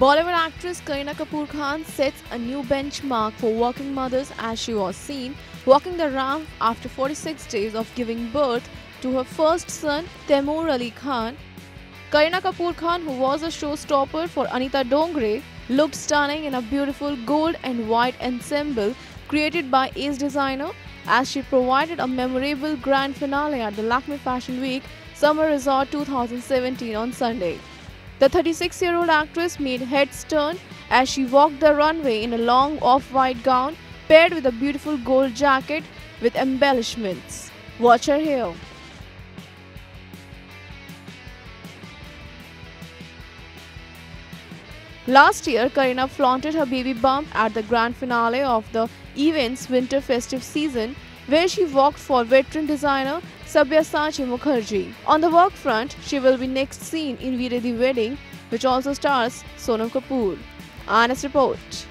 Bollywood actress Kareena Kapoor Khan sets a new benchmark for working mothers as she was seen walking the ramp after 46 days of giving birth to her first son, Taimur Ali Khan. Kareena Kapoor Khan, who was a showstopper for Anita Dongre, looked stunning in a beautiful gold and white ensemble created by ace designer as she provided a memorable grand finale at the Lakme Fashion Week Summer Resort 2017 on Sunday. The 36-year-old actress made heads turn as she walked the runway in a long off-white gown paired with a beautiful gold jacket with embellishments. Watch her here. Last year, Kareena flaunted her baby bump at the grand finale of the event's winter festive season, where she walked for veteran designer Sabyasachi Mukherjee. On the work front, she will be next seen in Veere Di Wedding, which also stars Sonam Kapoor. IANS Report.